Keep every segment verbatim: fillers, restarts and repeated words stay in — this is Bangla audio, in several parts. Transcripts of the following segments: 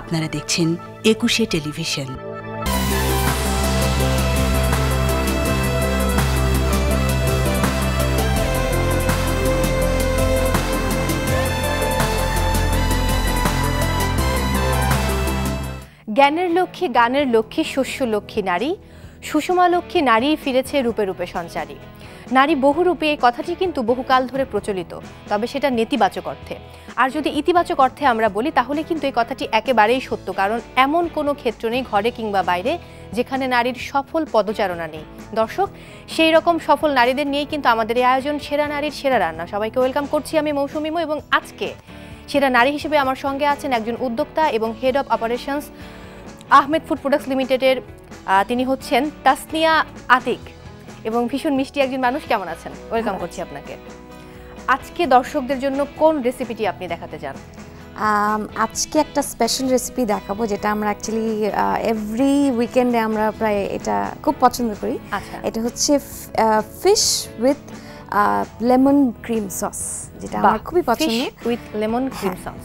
আপনারা দেখছেন একুশে টেলিভিশন। জ্ঞানের লক্ষ্মী, গানের লক্ষ্মী, শস্য লক্ষ্মী নারী, সুষমা লক্ষ্মী নারী ফিরেছে রূপে রূপে সঞ্চারী। নারী বহুরূপী এই কথাটি কিন্তু বহুকাল ধরে প্রচলিত, তবে সেটা নেতিবাচক অর্থে। আর যদি ইতিবাচক অর্থে আমরা বলি তাহলে কিন্তু এই কথাটি একেবারেই সত্য, কারণ এমন কোনো ক্ষেত্র নেই ঘরে কিংবা বাইরে যেখানে নারীর সফল পদচারণা নেই। দর্শক, সেই রকম সফল নারীদের নিয়েই কিন্তু আমাদের এই আয়োজন সেরা নারীর সেরা রান্না। সবাইকে ওয়েলকাম করছি আমি মৌসুমি মৌ, এবং আজকে সেরা নারী হিসেবে আমার সঙ্গে আছেন একজন উদ্যোক্তা এবং head of operations Ahmed food products লিমিটেডের, তিনি হচ্ছেন তাসনিয়া আতিক, এবং ভীষণ মিষ্টি একজন মানুষ। কেমন আছেন? ওয়েলকাম করছি আপনাকে। আজকে দর্শকদের জন্য কোন রেসিপিটি আপনি দেখাতে চান? আজকে একটা স্পেশাল রেসিপি দেখাবো, যেটা আমরা অ্যাকচুয়ালি এভরি উইকেন্ডে আমরা প্রায় এটা খুব পছন্দ করি। এটা হচ্ছে fish with lemon cream sauce, যেটা আমার খুবই পছন্দ। With lemon cream sauce.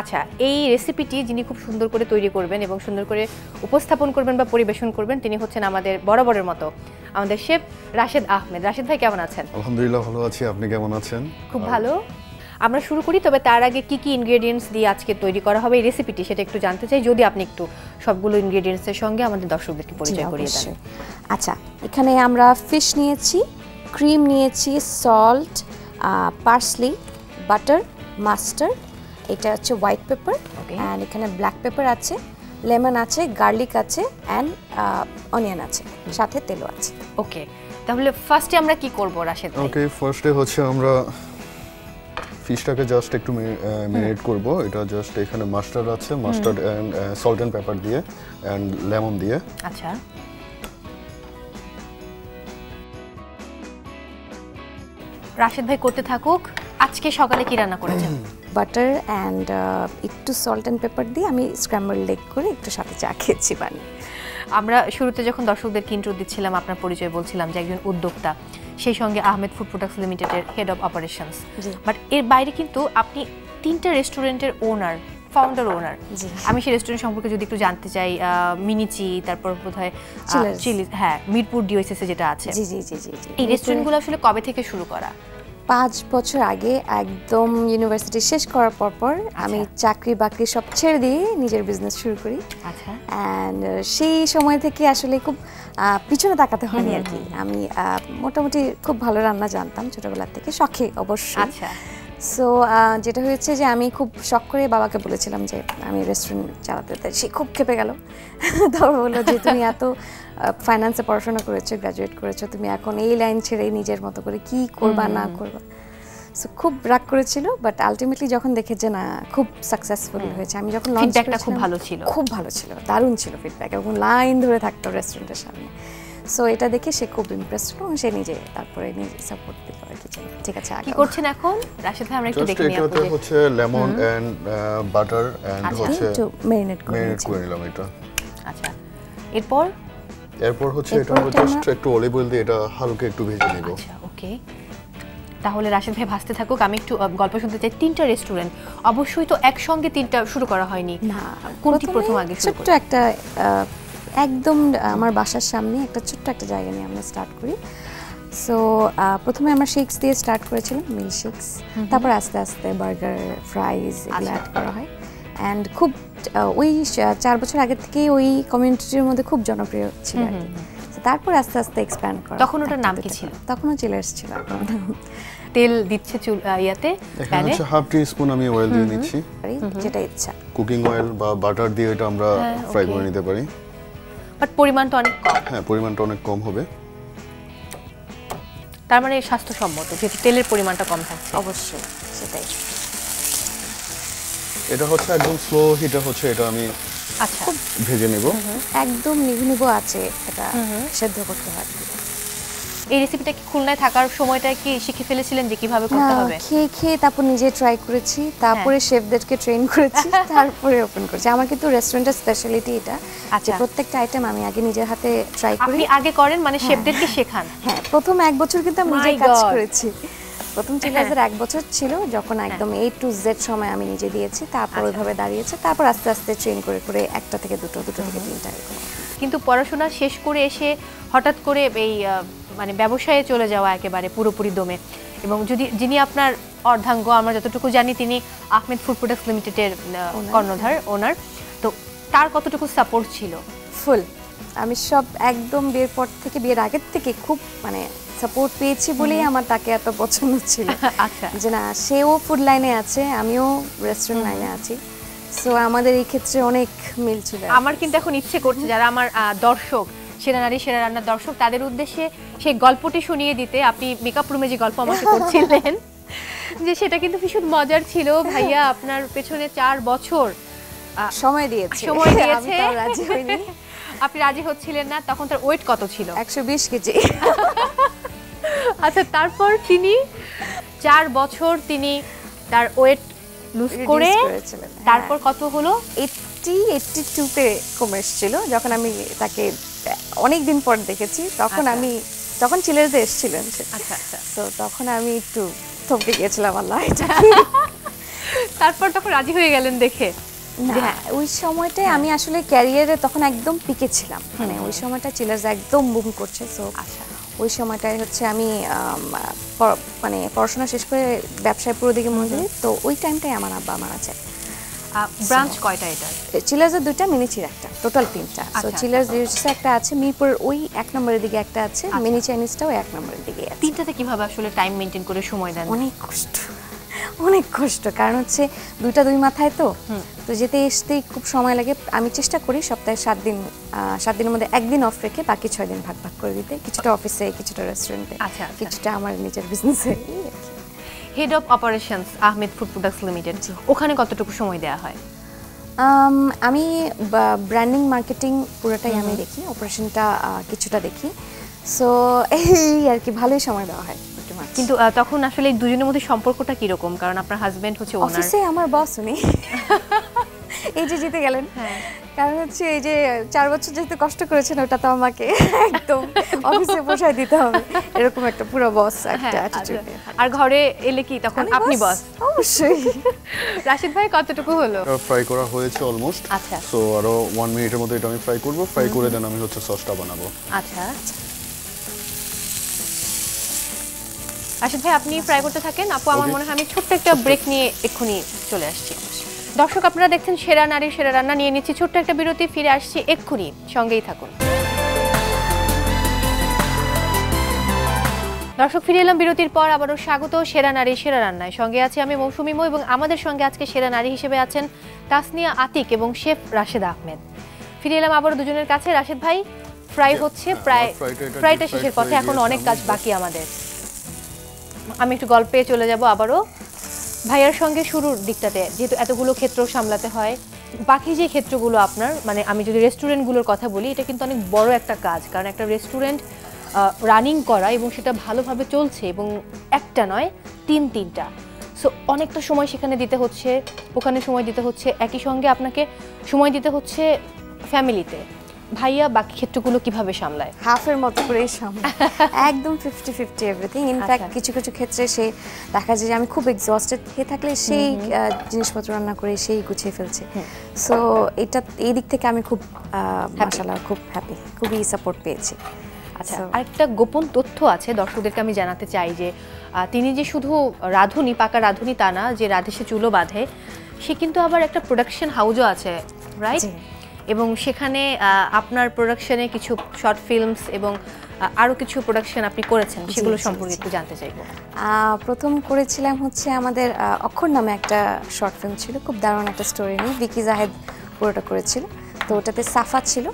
আচ্ছা, এই রেসিপিটি যিনি খুব সুন্দর করে তৈরি করবেন এবং সুন্দর করে উপস্থাপন করবেন বা পরিবেশন করবেন তিনি হচ্ছেন আমাদের বরাবরের মতো আমাদের শেফ রাশিদ আহমেদ। রাশিদ ভাই, কেমন আছেন? আলহামদুলিল্লাহ, ভালো আছি। আপনি কেমন আছেন? খুব ভালো। আমরা শুরু করি, তবে তার আগে কি কি ইনগ্রেডিয়েন্টস দিয়ে আজকে তৈরি করা হবে এই রেসিপিটি সেটা একটু জানতে চাই, যদি আপনি একটু সবগুলো ইনগ্রেডিয়েন্টসের সঙ্গে আমাদের দর্শকদেরকে পরিচয় করিয়ে দেন। আচ্ছা, এখানে আমরা ফিশ নিয়েছি, ক্রিম নিয়েছি, সল্ট, পার্সলি, বাটার, মাস্টার্ড, এটা হচ্ছে হোয়াইট পেপার, অ্যান্ড এখানে ব্ল্যাক পেপার আছে, লেমন আছে, গার্লিক আছে, অ্যান্ড অনিয়ন আছে, সাথে তেলও আছে। ওকে, তাহলে ফার্স্টে আমরা কি করব রাশেদ ভাই? ওকে, ফার্স্টে হচ্ছে আমরা ফিশটাকে জাস্ট একটু মেরিনেট করব। এটা জাস্ট এখানে মাস্টার্ড আছে, mustard and salt and pepper দিয়ে অ্যান্ড লেমন দিয়ে। আচ্ছা, রাশেদ ভাই করতে থাকুক। আজকে সকালে কি রান্না করেছেন? বাটার অ্যান্ড একটু সল্ট অ্যান্ড পেপার দিয়ে আমি স্ক্র্যাম্বল এগ করে একটু সাথে চা খেয়েছি। মানে আমরা শুরুতে যখন দর্শকদেরকে ইন্ট্রো দিচ্ছিলাম আপনার পরিচয় বলছিলাম যে একজন উদ্যোক্তা, সেই সঙ্গে আহমেদ ফুড প্রোডাক্টস লিমিটেডের হেড অব অপারেশনস, বাট এর বাইরে কিন্তু আপনি তিনটা রেস্টুরেন্টের ওনার, ফাউন্ডার ওনার। আমি সেই রেস্টুরেন্ট সম্পর্কে যদি একটু জানতে চাই, মিনিচি, তারপর বোধহয় চিলি, হ্যাঁ মিরপুর ডিওএসএস যেটা আছে, এই রেস্টুরেন্টগুলো আসলে কবে থেকে শুরু করা? পাঁচ বছর আগে, একদম ইউনিভার্সিটি শেষ করার পর পর আমি চাকরি বাকরি সব ছেড়ে দিয়ে নিজের বিজনেস শুরু করি। আচ্ছা, অ্যান্ড সেই সময় থেকে আসলে খুব পিছনে তাকাতে হয়নি আর কি। আমি মোটামুটি খুব ভালো রান্না জানতাম ছোটোবেলার থেকে, শখে অবশ্যই। আচ্ছা, সো যেটা হয়েছে যে আমি খুব শখ করে বাবাকে বলেছিলাম যে আমি রেস্টুরেন্ট চালাতে চাই। সে খুব খেপে গেল, তবে বললো যে তুমি এত ফাইন্যান্সে পড়াশোনা করেছো, গ্র্যাজুয়েট করেছো, তুমি এখন এই লাইন ছেড়ে নিজের মতো করে কি করবা না করবা। সো খুব রাগ করেছিল, বাট আলটিমেটলি যখন দেখেছে না খুব সাকসেসফুল হয়েছে, আমি যখন লঞ্চ করেছিলাম খুব ভালো ছিল, খুব ভালো ছিল, দারুণ ছিল ফিডব্যাক, এবং লাইন ধরে থাকতো রেস্টুরেন্টের সামনে। সো এটা দেখে সে খুব ইমপ্রেসড হলো, সে নিজে তারপরে নিজে সাপোর্ট দিল আর কি। ঠিক আছে, কি করছেন এখন রাশিদ ভাই? আমরা একটু দেখে নিই। এটা হচ্ছে লেমন এন্ড বাটার এন্ড হচ্ছে মেরিনেট করে নিলাম এটা। আচ্ছা, এরপর এরপর হচ্ছে এটা জাস্ট একটু অলিভ অয়েল দিয়ে এটা হালকা একটু ভেজে নেব। আচ্ছা, ওকে, তাহলে রাশিদ ভাই ভাজতে থাকুক, আমি একটু গল্প শুনতে চাই। তিনটা রেস্টুরেন্ট, অবশ্যই তো একসঙ্গে তিনটা শুরু করা হয়নি, কোনটি প্রথম আগে শুরু করতে? একটা একদম আমার বাসার সামনে একটা ছোট্ট একটা জায়গা নিয়ে আমরা স্টার্ট করি। সো প্রথমে আমরা শেকস দিয়ে স্টার্ট করেছিলাম, মিল শেকস, তারপর আস্তে আস্তে বার্গার, ফ্রাইজ এগুলো অ্যাড করা হয়। অ্যান্ড খুব ওই চার বছর আগে থেকেই ওই কমিউনিটির মধ্যে খুব জনপ্রিয় ছিল আর কি। তারপর আস্তে আস্তে এক্সপ্যান্ড করা। তখন ওটার নাম কি ছিল? তখনও চিলার্স ছিল। তেল দিচ্ছে ইয়াতে, প্যানে হাফ টি স্পুন আমি অয়েল দিয়ে দিচ্ছি, যেটা ইচ্ছা কুকিং অয়েল বা বাটার দিয়ে এটা আমরা ফ্রাই করে নিতে পারি, বাট পরিমাণটা অনেক কম। হ্যাঁ, পরিমাণটা অনেক কম হবে, তার মানে স্বাস্থ্যসম্মত যেহেতু তেলের পরিমাণটা কম থাকছে। অবশ্যই, সেটাই। এটা হচ্ছে একদম স্লো হিটে হচ্ছে এটা আমি আচ্ছা ভেজে নেব, একদম নিভু নিভু আছে, এটা সেদ্ধ করতে হয়। এই রেসিপিটা কি খুলনায় থাকার সময়টা কি শিখে ফেলেছিলেন যে কিভাবে করতে হবে? খেয়ে খেয়ে তারপর নিজে ট্রাই করেছি, তারপরে শেফদেরকে ট্রেন করেছি, তারপরে ওপেন করেছি। আমার কিন্তু রেস্টুরেন্টের স্পেশালিটি এটা। আচ্ছা, প্রত্যেকটা আইটেম আমি আগে নিজের হাতে ট্রাই করি। আপনি আগে করেন, মানে শেফদেরকে শেখান? হ্যাঁ, প্রথম এক বছর কিন্তু আমি নিজে কাজ করেছি। প্রথম two thousand এক বছর ছিল যখন একদম A to Z সময় আমি নিজে দিয়েছি তারপর ওইভাবে দাঁড়িয়েছে তারপর আস্তে আস্তে ট্রেন করে করে একটা থেকে দুটো দুটো থেকে তিনটা কিন্তু পড়াশোনা শেষ করে এসে হঠাৎ করে এই মানে ব্যবসায়ে চলে যাওয়া একেবারে পুরোপুরি দমে এবং যদি যিনি আপনার অর্ধাঙ্গ আমরা যতটুকু জানি তিনি আহমেদ ফুড প্রোডাক্টস লিমিটেডের কর্ণধার ওনার তো তার কতটুকু সাপোর্ট ছিল ফুল আমি সব একদম বিয়ের পর থেকে বিয়ের আগে থেকে খুব মানে সাপোর্ট পেয়েছি বলেই আমার তাকে এত পছন্দ ছিল আচ্ছা যে না সেও ফুড লাইনে আছে আমিও রেস্টুরেন্ট লাইনে আছি সো আমাদের এই ক্ষেত্রে অনেক মিল ছিল আমার কিন্তু এখন ইচ্ছে করছে যারা আমার দর্শক সেরা নারী সেরা রান্নার দর্শক তাদের উদ্দেশ্যে সেই গল্পটি শুনিয়ে দিতে আপনি মেকআপ রুমে যে গল্প আমাকে করছিলেন যে সেটা কিন্তু ভীষণ মজার ছিল ভাইয়া আপনার পেছনে চার বছর সময় দিয়েছে সময় দিয়েছে আমি তো রাজি হইনি আপনি রাজি হচ্ছিলেন না তখন তার ওয়েট কত ছিল একশো বিশ কেজি আচ্ছা তারপর তিনি চার বছর তিনি তার ওয়েট লুজ করে তারপর কত হলো আশি আটাত্তর তে কমে এসেছিল যখন আমি তাকে অনেক দিন পর দেখেছি তখন আমি তখন চিলেতে এসেছিলেন আচ্ছা আচ্ছা তো তখন আমি একটু থমকে গিয়েছিলাম আল্লাহ এটা তারপর তখন রাজি হয়ে গেলেন দেখে হ্যাঁ ওই সময়টাই আমি আসলে ক্যারিয়ারে তখন একদম পিকে ছিলাম মানে ওই সময়টা চিলার্স একদম বুম করছে সো আচ্ছা ওই সময়টাই হচ্ছে আমি মানে পড়াশোনা শেষ করে ব্যবসায় পুরো দিকে মন দিই তো ওই টাইমটাই আমার আব্বা মারা যায় ব্রাঞ্চ কয়টা এটা চিলার্সের দুইটা মিনিচির একটা টোটাল তিনটা সো চিলার্স রিসে একটা আছে মিরপুর ওই এক নম্বরের দিকে একটা আছে মিনি চাইনিজটাও এক নম্বরের দিকে আছে তিনটাতে কিভাবে আসলে টাইম মেইনটেইন করে সময় দেন অনেক কষ্ট অনেক কষ্ট কারণ হচ্ছে দুইটা দুই মাথায় তো তো যেতে আসতেই খুব সময় লাগে আমি চেষ্টা করি সপ্তাহে সাত দিন সাত দিনের মধ্যে একদিন অফ রেখে বাকি ছয় দিন ভাগ ভাগ করে দিতে কিছুটা অফিসে কিছুটা রেস্টুরেন্টে কিছুটা আমার নিজের বিজনেসে head of operations Ahmed food products limited ওখানে কতটুকু সময় দেওয়া হয় আমি ব্র্যান্ডিং মার্কেটিং পুরোটাই আমি দেখি অপারেশনটা কিছুটা দেখি সো এই আর কি ভালোই সময় দেওয়া হয় কিন্তু তখন আসলে দুজনের মধ্যে সম্পর্কটা কি রকম কারণ আপনার হাজবেন্ড হচ্ছে ওনার অফিসে আমার বস উনি এই যে জিতে গেলেন হ্যাঁ কারণ হচ্ছে এই যে চার বছর যেতে কষ্ট করেছেন ওটা তো আমাকে একদম অফিসে বসায় দিতে হবে এরকম একটা পুরো বস একটা অ্যাটিটিউড আর ঘরে এলে কি তখন আপনি বস অবশ্যই রাশিদ ভাই কতটুকু হলো ফ্রাই করা হয়েছে অলমোস্ট আচ্ছা সো আরো এক মিনিটের মধ্যে এটা আমি ফ্রাই করব ফ্রাই করে দেন আমি হচ্ছে সসটা বানাবো আচ্ছা আশিক ভাই আপনি ফ্রাই করতে থাকেন আপু আমার মনে হয় আমি ছোট্ট একটা ব্রেক নিয়ে এক্ষুনি চলে আসছি দর্শক আপনারা দেখছেন সেরা নারী সেরা রান্না নিয়ে নিচ্ছি ছোট্ট একটা বিরতি ফিরে আসছি এক্ষুনি সঙ্গেই থাকুন দর্শক ফিরে এলাম বিরতির পর আবারও স্বাগত সেরা নারী সেরা রান্নায় সঙ্গে আছে আমি মৌসুমি মৌ এবং আমাদের সঙ্গে আজকে সেরা নারী হিসেবে আছেন তাসনিয়া আতিক এবং শেফ রাশেদ আহমেদ ফিরে এলাম আবারও দুজনের কাছে রাশেদ ভাই ফ্রাই হচ্ছে প্রায় ফ্রাইটা শেষের পথে এখন অনেক কাজ বাকি আমাদের আমি একটু গল্পে চলে যাব আবারও ভাইয়ার সঙ্গে শুরুর দিকটাতে যেহেতু এতগুলো ক্ষেত্র সামলাতে হয় বাকি যে ক্ষেত্রগুলো আপনার মানে আমি যদি রেস্টুরেন্টগুলোর কথা বলি এটা কিন্তু অনেক বড় একটা কাজ কারণ একটা রেস্টুরেন্ট রানিং করা এবং সেটা ভালোভাবে চলছে এবং একটা নয় তিন তিনটা সো অনেকটা সময় সেখানে দিতে হচ্ছে ওখানে সময় দিতে হচ্ছে একই সঙ্গে আপনাকে সময় দিতে হচ্ছে ফ্যামিলিতে ভাইয়া বাকি ক্ষেত্রগুলো কিভাবে সামলায় হাফের মতো করে সামলায় একদম পঞ্চাশ পঞ্চাশ এভরিথিং ইনফ্যাক্ট কিছু কিছু ক্ষেত্রে সে দেখা যায় যে আমি খুব এক্সস্টেড হয়ে থাকলে সেই জিনিসপত্র রান্না করে সেই গুছিয়ে ফেলছে সো এটা এই দিক থেকে আমি খুব মাশাআল্লাহ খুব হ্যাপি খুবই সাপোর্ট পেয়েছি আচ্ছা আরেকটা গোপন তথ্য আছে দর্শকদেরকে আমি জানাতে চাই যে তিনি যে শুধু রাঁধুনি পাকা রাঁধুনি তা না যে রাঁধেসে চুলো বাঁধে সে কিন্তু আবার একটা প্রোডাকশন হাউজও আছে রাইট এবং সেখানে আপনার প্রোডাকশনে কিছু শর্ট ফিল্মস এবং আরও কিছু প্রোডাকশন আপনি করেছেন সেগুলো সম্পর্কে একটু জানতে চাইব প্রথম করেছিলাম হচ্ছে আমাদের আখর নামে একটা শর্ট ফিল্ম ছিল খুব দারুণ একটা স্টোরি নিয়ে বিকি জাহিদ পুরোটা করেছিল তো ওটাতে সাফা ছিল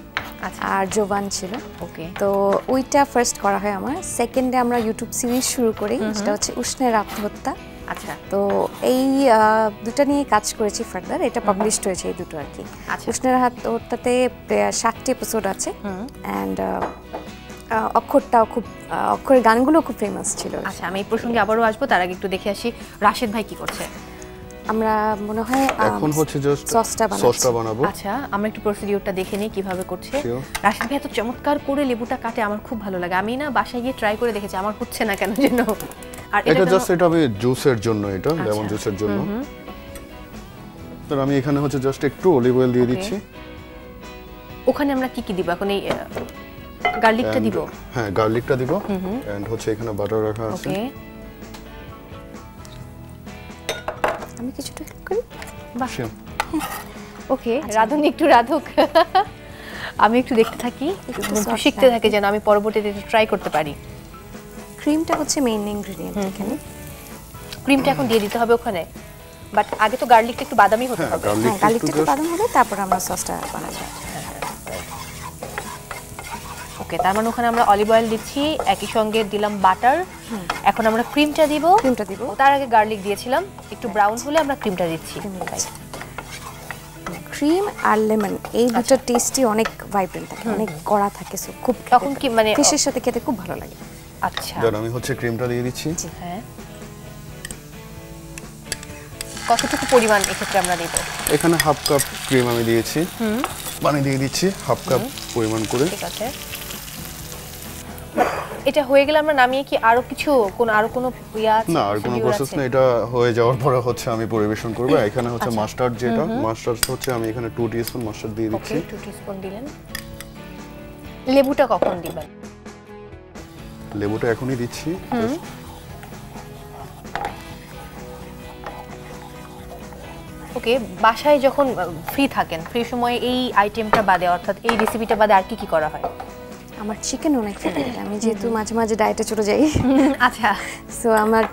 আর জোবান ছিল ওকে তো ওইটা ফার্স্ট করা হয় আমার সেকেন্ডে আমরা ইউটিউব সিরিজ শুরু করি সেটা হচ্ছে উষ্ণের আত্মহত্যা আচ্ছা তো এই দুটো নিয়ে কাজ করেছি ফার্দার এটা পাবলিশড হয়েছে এই দুটো আর কি উষ্ণের আত্মহত্যাতে সাতটি এপিসোড আছে অ্যান্ড অক্ষরটাও খুব অক্ষরের গানগুলো খুব ফেমাস ছিল আচ্ছা আমি এই প্রসঙ্গে আবারও আসবো তার আগে একটু দেখে আসি রাশেদ ভাই কি করছে আমরা মনে হয় এখন হচ্ছে জাস্ট সসটা বানাবো সসটা বানাবো আচ্ছা আমরা একটু প্রসিডিউরটা দেখে নেই কিভাবে করছে রাশেদ ভাই এত চমৎকার করে লেবুটা কাটে আমার খুব ভালো লাগে আমি না বাসায় গিয়ে ট্রাই করে দেখেছি আমার হচ্ছে না কেন যেন এটা জাস্ট এটা হবে জুসের জন্য এটা লেমন জুসের জন্য তো আমি এখানে হচ্ছে জাস্ট একটু অলিভ অয়েল দিয়ে দিচ্ছি ওখানে আমরা কি কি দিব এখন এই গার্লিকটা দিব হ্যাঁ গার্লিকটা দিব এন্ড হচ্ছে এখানে বাটার রাখা আছে ওকে আমি কিছুটা করি বাহ ওকে রাধুনি একটু রাধুক আমি একটু দেখতে থাকি একটু শিখতে থাকি যেন আমি পরবর্তীতে এটা ট্রাই করতে পারি ক্রিমটা হচ্ছে মেইন ইনগ্রেডিয়েন্ট এখানে ক্রিমটা এখন দিয়ে দিতে হবে ওখানে বাট আগে তো গার্লিকটা একটু বাদামি হতে হবে হ্যাঁ গার্লিকটা একটু বাদামি হলে তারপর আমরা সসটা বানাবো ওকে তার মানে ওখানে আমরা অলিভ অয়েল দিচ্ছি একই সঙ্গে দিলাম বাটার এখন আমরা ক্রিমটা দিব ক্রিমটা দিব তার আগে গার্লিক দিয়েছিলাম একটু ব্রাউন হলে আমরা ক্রিমটা দিচ্ছি ক্রিম আর লেমন এই দুটো টেস্টি অনেক ভাইব্রেন্ট থাকে অনেক কড়া থাকে সো খুব তখন কি মানে ফিশের সাথে খেতে খুব ভালো লাগে আচ্ছা দাও আমি হচ্ছে ক্রিমটা দিয়ে দিচ্ছি জি হ্যাঁ কতটুকু পরিমাণ এক্ষেত্রে আমরা দেব এখানে হাফ কাপ ক্রিম আমি দিয়েছি হুম পানি দিয়ে দিচ্ছি হাফ কাপ পরিমাণ করে ঠিক আছে এটা হয়ে গেল আমরা নামিয়ে কি আরো কিছু কোন আরো কোন ইয়া আছে না আর কোন প্রসেস না এটা হয়ে যাওয়ার পরে হচ্ছে আমি পরিবেশন করব এখানে হচ্ছে মাস্টার্ড যেটা মাস্টার্ড হচ্ছে আমি এখানে দুই টিস্পুন মাস্টার্ড দিয়ে দিচ্ছি ওকে দুই টিস্পুন দিলেন লেবুটা কখন দিবেন লেবুটা এখনই দিচ্ছি ওকে বাসায় যখন ফ্রি থাকেন ফ্রি সময়ে এই আইটেমটা বাদে অর্থাৎ এই রেসিপিটা বাদে আর কি কি করা হয় আমার চিকেন অনেক ফেভারিট আমি যেহেতু মাঝে মাঝে ডায়েটে চলে যাই আচ্ছা সো আমার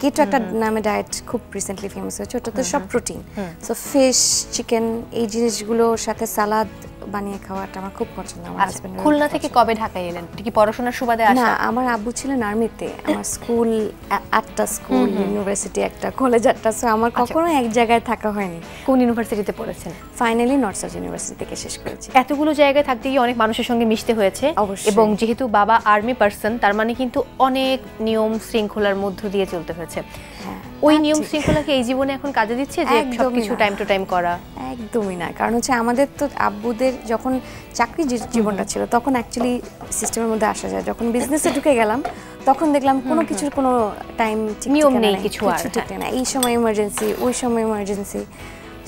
কেটো একটা নামে ডায়েট খুব রিসেন্টলি ফেমাস হয়েছে ওটা তো সব প্রোটিন সো ফিশ চিকেন এই জিনিসগুলোর সাথে সালাদ বানিয়ে খাওয়াটা আমার খুব পছন্দ আমার হাজবেন্ড খুলনা থেকে কবে ঢাকায় এলেন কি পড়াশোনার সুবাদে আসা না আমার আব্বু ছিলেন আর্মিতে আমার স্কুল আটটা স্কুল ইউনিভার্সিটি একটা কলেজ আটটা সো আমার কখনো এক জায়গায় থাকা হয়নি কোন ইউনিভার্সিটিতে পড়েছেন ফাইনালি নর্থ সাউথ ইউনিভার্সিটি থেকে শেষ করেছি এতগুলো জায়গায় থাকতে গিয়ে অনেক মানুষের সঙ্গে মিশতে হয়েছে এবং যেহেতু বাবা আর্মি পার্সন তার মানে কিন্তু অনেক নিয়ম শৃঙ্খলার মধ্য দিয়ে চলতে হয়েছে ওই নিয়ম শৃঙ্খলাকে এই জীবনে এখন কাজে দিচ্ছে যে সবকিছু টাইম টু টাইম করা একদমই না কারণ হচ্ছে আমাদের তো আব্বুদের যখন চাকরি জীবনটা ছিল তখন অ্যাকচুয়ালি সিস্টেমের মধ্যে আসা যায় যখন বিজনেসে ঢুকে গেলাম তখন দেখলাম কোনো কিছুর কোনো টাইম নিয়ম নেই কিছু আর না এই সময় ইমার্জেন্সি ওই সময় ইমার্জেন্সি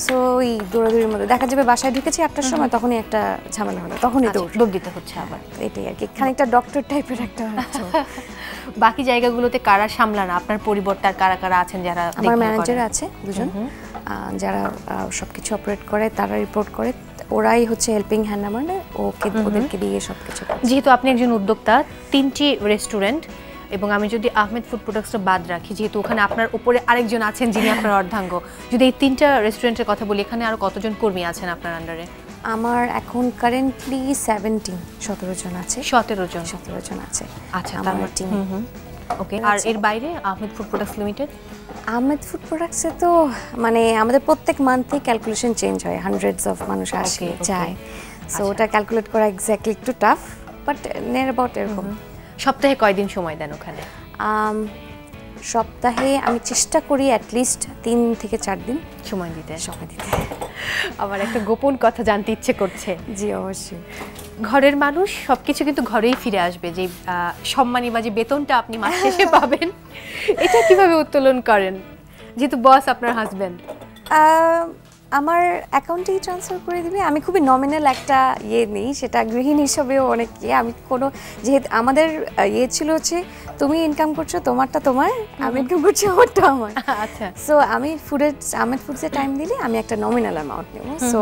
সো এই দৌড়াদৌড়ির মধ্যে দেখা যাবে বাসায় ঢুকেছি আটটার সময় তখনই একটা ঝামেলা হলো তখনই দৌড় দৌড় দিতে হচ্ছে আবার এটাই আর কি খানিকটা ডক্টর টাইপের একটা বাকি জায়গাগুলোতে কারা সামলান আপনার পরিবর্তে আর কারা কারা আছেন যারা আমার ম্যানেজার আছে দুজন যারা সবকিছু অপারেট করে তারা রিপোর্ট করে ওরাই হচ্ছে হেল্পিং হ্যান্ড মানে ওকে ওদেরকে দিয়ে সবকিছু যেহেতু আপনি একজন উদ্যোক্তা তিনটি রেস্টুরেন্ট এবং আমি যদি আহমেদ ফুড প্রোডাক্টসটা বাদ রাখি যেহেতু ওখানে আপনার উপরে আরেকজন আছেন যিনি আপনার অর্ধাঙ্গ যদি এই তিনটা রেস্টুরেন্টের কথা বলি এখানে আরও কতজন কর্মী আছেন আপনার আন্ডারে আমার এখন কারেন্টলি সেভেন্টিন সতেরো জন আছে সতেরো জন সতেরো জন আছে আচ্ছা আমার টিম ওকে আর এর বাইরে Ahmed food products limited Ahmed food প্রোডাক্টসে তো মানে আমাদের প্রত্যেক মান্থে ক্যালকুলেশন চেঞ্জ হয় হান্ড্রেডস অফ মানুষ আসে যায় সো ওটা ক্যালকুলেট করা এক্স্যাক্টলি একটু টাফ বাট নিয়ার অ্যাবাউট এরকম সপ্তাহে কয়দিন সময় দেন ওখানে সপ্তাহে আমি চেষ্টা করি অ্যাটলিস্ট তিন থেকে চার দিন সময় দিতে সময় দিতে আমার একটা গোপন কথা জানতে ইচ্ছে করছে জি অবশ্যই ঘরের মানুষ সবকিছু কিন্তু ঘরেই ফিরে আসবে যে সম্মানী বা যে বেতনটা আপনি মাস শেষে পাবেন এটা কিভাবে উত্তোলন করেন যেহেতু বস আপনার হাজব্যান্ড আমার অ্যাকাউন্টেই ট্রান্সফার করে দিবে আমি খুবই নমিনাল একটা ইয়ে নেই সেটা গৃহিণী হিসাবেও অনেক ইয়ে আমি কোনো যেহেতু আমাদের ইয়ে ছিল হচ্ছে তুমি ইনকাম করছো তোমারটা তোমার আমি ইনকাম করছি ওরটা আমার আচ্ছা সো আমি ফুডের আহমেদ ফুডসে টাইম দিলে আমি একটা নমিনাল অ্যামাউন্ট নেব সো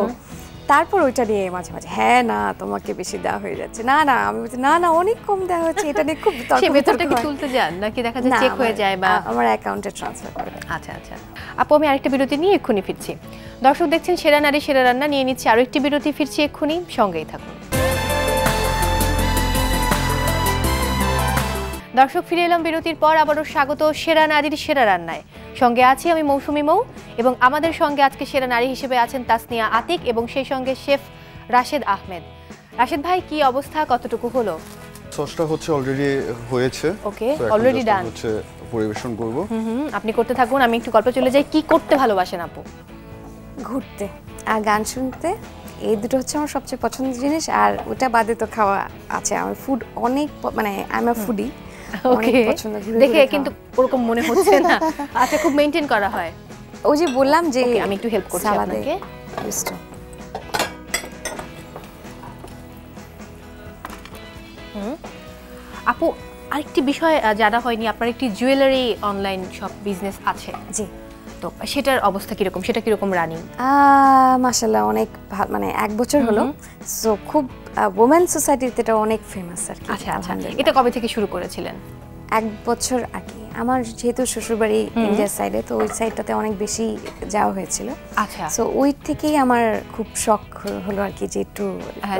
তারপর ওইটা নিয়ে মাঝে মাঝে হ্যাঁ না তোমাকে বেশি দেওয়া হয়ে যাচ্ছে না না আমি বলছি না না অনেক কম দেওয়া হচ্ছে এটা নিয়ে খুব তর্ক তুলতে যান নাকি দেখা যায় চেক হয়ে যায় বা আমার অ্যাকাউন্টে ট্রান্সফার করে আচ্ছা আচ্ছা আপু আমি আরেকটা বিরতি নিয়ে এক্ষুনি ফিরছি দর্শক দেখছেন সেরা নারী সেরা রান্না নিয়ে নিচ্ছি আরও একটি বিরতি ফিরছি এক্ষুনি সঙ্গেই থাকুন দর্শক ফিরে এলাম বিরতির পর আবারও স্বাগত সেরা নারীর সেরা রান্নায় সঙ্গে আছি আমি মৌসুমি মৌ এবং আমাদের সঙ্গে আজকে সেরা নারী হিসেবে আছেন তাসনিয়া আতিক এবং সেই সঙ্গে শেফ রাশেদ আহমেদ রাশেদ ভাই কি অবস্থা কতটুকু হলো সসটা হচ্ছে অলরেডি হয়েছে ওকে অলরেডি ডান হচ্ছে পরিবেশন করব হুম আপনি করতে থাকুন আমি একটু গল্প চলে যাই কি করতে ভালোবাসেন আপু ঘুরতে আর গান শুনতে এই দুটো হচ্ছে আমার সবচেয়ে পছন্দের জিনিস আর ওটা বাদে তো খাওয়া আছে আমার ফুড অনেক মানে I am a foodie okay দেখে কিন্তু এরকম মনে হচ্ছে না আচ্ছা খুব মেইনটেইন করা হয় ও যে বললাম যে আমি একটু হেল্প করছি আপনাকে লিস্ট হুম আপু আরেকটি বিষয় জানা হয়নি আপনার একটি জুয়েলারি অনলাইন শপ বিজনেস আছে জি তো সেটার অবস্থা কি রকম সেটা কি রকম রানিং মাশাআল্লাহ অনেক মানে এক বছর হলো সো খুব ওমেন সোসাইটিতে এটা অনেক ফেমাস আর কি আচ্ছা আচ্ছা এটা কবে থেকে শুরু করেছিলেন এক বছর আগে আমার যেহেতু শ্বশুরবাড়ি ইন্ডিয়া সাইডে তো ওই সাইডটাতে অনেক বেশি যাওয়া হয়েছিল আচ্ছা সো ওই থেকেই আমার খুব শখ হলো আর কি যে একটু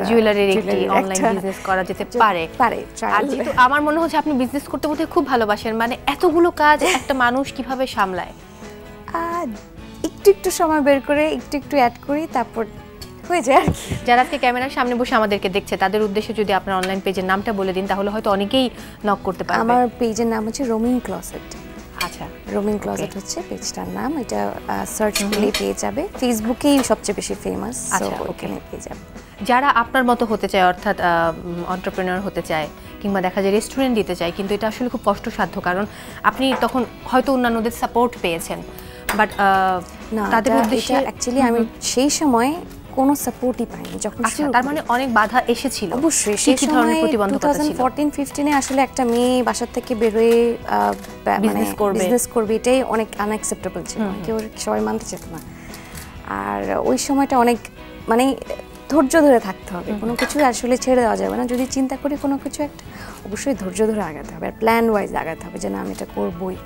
জুয়েলারির একটি অনলাইন বিজনেস করা যেতে পারে পারে আর যেহেতু আমার মনে হচ্ছে আপনি বিজনেস করতে করতে খুব ভালোবাসেন মানে এতগুলো কাজ একটা মানুষ কিভাবে সামলায় একটু একটু সময় বের করে একটু একটু অ্যাড করি তারপর হয়ে যায় যারা আজকে ক্যামেরার সামনে বসে আমাদেরকে দেখছে তাদের উদ্দেশ্যে যদি আপনারা অনলাইন পেজের নামটা বলে দিন তাহলে হয়তো অনেকেই নক করতে পারবে আমার পেজের নাম হচ্ছে রোমিং ক্লোজেট আচ্ছা রোমিং ক্লোজেট হচ্ছে পেজটার নাম এটা সার্চ করলে পেয়ে যাবে ফেসবুকেই সবচেয়ে বেশি ফেমাস সো ওখানে পেয়ে যাবে যারা আপনার মতো হতে চায় অর্থাৎ এন্টারপ্রেনার হতে চায় কিংবা দেখা যায় রেস্টুরেন্ট দিতে চায় কিন্তু এটা আসলে খুব কষ্টসাধ্য কারণ আপনি তখন হয়তো অন্যান্যদের সাপোর্ট পেয়েছেন বাট তাদের উদ্দেশ্যে অ্যাকচুয়ালি আমি সেই সময় কোনো সাপোর্টই পাইনি যখন তার মানে অনেক বাধা এসেছিল অবশ্যই সেই ধরনের প্রতিবন্ধকতা ছিল দুই হাজার চৌদ্দ পনেরো এ আসলে একটা মেয়ে বাসা থেকে বের হয়ে বিজনেস করবে বিজনেস করবে এটাই অনেক আনঅ্যাকসেপ্টেবল ছিল কেউ সবাই মানতে চাইত না আর ওই সময়টা অনেক মানে ধৈর্য ধরে থাকতে হবে কোনো কিছু আসলে ছেড়ে দেওয়া যাবে না যদি চিন্তা করি কোনো কিছু একটা অবশ্যই ধৈর্য ধরে আগাতে হবে আর প্ল্যান ওয়াইজ আগাতে হবে যে না আমি এটা করবই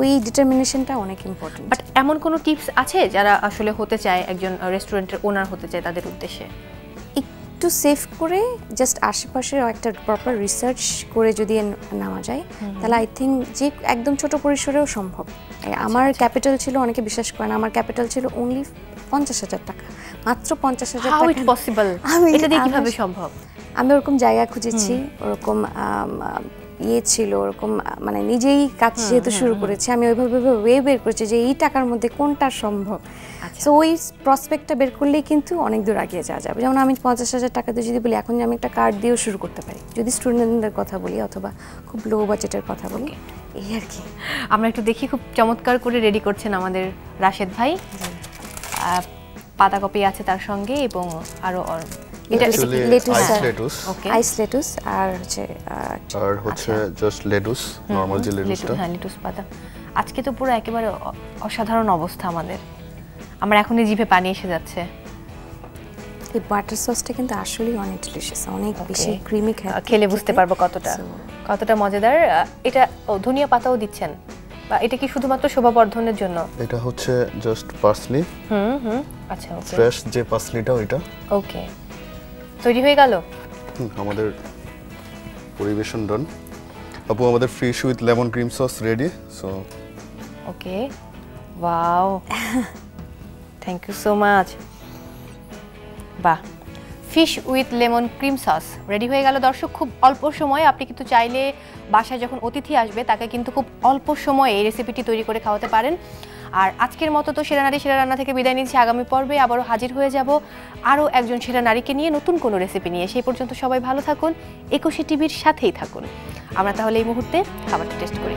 ওই ডিটারমিনেশনটা অনেক ইম্পর্টেন্ট বাট এমন কোনো টিপস আছে যারা আসলে হতে চায় একজন রেস্টুরেন্টের ওনার হতে চায় তাদের উদ্দেশ্যে একটু সেভ করে জাস্ট আশেপাশে একটা প্রপার রিসার্চ করে যদি নেওয়া যায় তাহলে আই থিঙ্ক যে একদম ছোট পরিসরেও সম্ভব আমার ক্যাপিটাল ছিল অনেকে বিশ্বাস করে না আমার ক্যাপিটাল ছিল অনলি পঞ্চাশ হাজার টাকা মাত্র পঞ্চাশ হাজার টাকা ইট পসিবল এটা দিয়ে কিভাবে সম্ভব আমি ওরকম জায়গা খুঁজেছি ওরকম ইয়ে ছিল ওরকম মানে নিজেই কাজ যেহেতু শুরু করেছি আমি ওইভাবে ওয়ে বের করেছি যে এই টাকার মধ্যে কোনটা সম্ভব সো ওই প্রসপেক্টটা বের করলেই কিন্তু অনেক দূর আগিয়ে যাওয়া যাবে যেমন আমি পঞ্চাশ হাজার টাকাতে যদি বলি এখন আমি একটা কার্ড দিয়েও শুরু করতে পারি যদি স্টুডেন্টদের কথা বলি অথবা খুব লো বাজেটের কথা বলি এই আর কি আমরা একটু দেখি খুব চমৎকার করে রেডি করছেন আমাদের রাশেদ ভাই পাতা কপি আছে তার সঙ্গে এবং আরও এটা lettuce lettuce okay ice lettuce আর হচ্ছে আর হচ্ছে জাস্ট লেটুস নরমাল যে লেটুসটা হ্যাঁ লেটুস পাতা আজকে তো পুরো একেবারে অসাধারণ অবস্থা আমাদের আমরা এখনই জিভে পানি এসে যাচ্ছে এই বাটার সসটা কিন্তু আসলেই অনেক ডিলিশিয়াস অনেক বেশি ক্রিমি খেলে বুঝতে পারবো কতটা কতটা মজাদার এটা ধনিয়া পাতাও দিচ্ছেন বা এটা কি শুধুমাত্র শোভাবর্ধনের জন্য এটা হচ্ছে জাস্ট পার্সলি হুম হুম আচ্ছা ওকে ফ্রেশ যে পার্সলিটা ওইটা ওকে তৈরি হয়ে গেল আমাদের পরিবেশন ডান আপু আমাদের fish with lemon cream sauce ready so okay wow thank you so much বাহ fish with lemon cream sauce ready হয়ে গেল দর্শক খুব অল্প সময়ে আপনি কিন্তু চাইলে বাসায় যখন অতিথি আসবে তাকে কিন্তু খুব অল্প সময়ে এই রেসিপিটি তৈরি করে খাওয়াতে পারেন আর আজকের মতো তো সেরা নারী সেরা রান্না থেকে বিদায় নিচ্ছি আগামী পর্বে আবারও হাজির হয়ে যাব আরও একজন সেরা নারীকে নিয়ে নতুন কোনো রেসিপি নিয়ে সেই পর্যন্ত সবাই ভালো থাকুন একুশে টিভির সাথেই থাকুন আমরা তাহলে এই মুহূর্তে খাবারটা টেস্ট করি